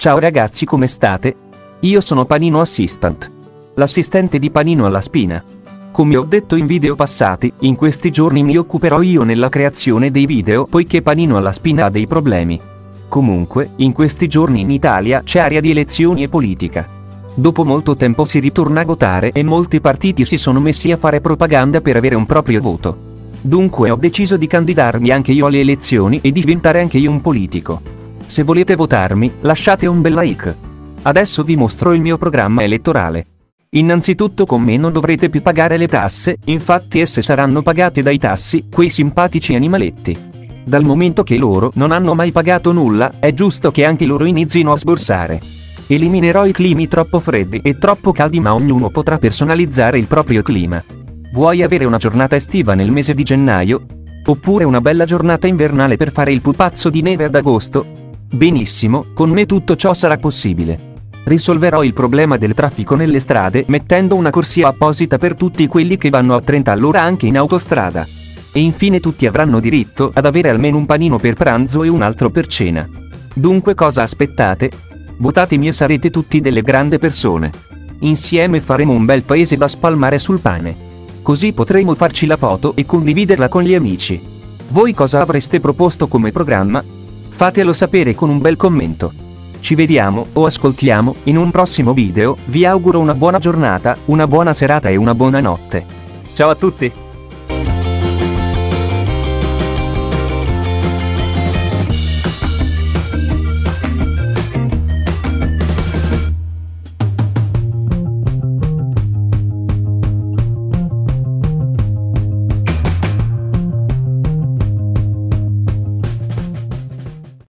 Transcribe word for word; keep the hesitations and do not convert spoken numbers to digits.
Ciao ragazzi, come state? Io sono Panino Assistant, l'assistente di Panino alla Spina. Come ho detto in video passati, in questi giorni mi occuperò io nella creazione dei video poiché Panino alla Spina ha dei problemi. Comunque, in questi giorni in Italia c'è aria di elezioni e politica. Dopo molto tempo si ritorna a votare e molti partiti si sono messi a fare propaganda per avere un proprio voto. Dunque ho deciso di candidarmi anche io alle elezioni e diventare anche io un politico. Se volete votarmi, lasciate un bel like. Adesso vi mostro il mio programma elettorale. Innanzitutto con me non dovrete più pagare le tasse, infatti esse saranno pagate dai tassi, quei simpatici animaletti. Dal momento che loro non hanno mai pagato nulla, è giusto che anche loro inizino a sborsare. Eliminerò i climi troppo freddi e troppo caldi, ma ognuno potrà personalizzare il proprio clima. Vuoi avere una giornata estiva nel mese di gennaio? Oppure una bella giornata invernale per fare il pupazzo di neve ad agosto? Benissimo, con me tutto ciò sarà possibile. Risolverò il problema del traffico nelle strade mettendo una corsia apposita per tutti quelli che vanno a trenta all'ora anche in autostrada. E infine tutti avranno diritto ad avere almeno un panino per pranzo e un altro per cena. Dunque cosa aspettate? Votatemi e sarete tutti delle grandi persone. Insieme faremo un bel paese da spalmare sul pane. Così potremo farci la foto e condividerla con gli amici. Voi cosa avreste proposto come programma? Fatelo sapere con un bel commento. Ci vediamo o ascoltiamo in un prossimo video, vi auguro una buona giornata, una buona serata e una buona notte. Ciao a tutti!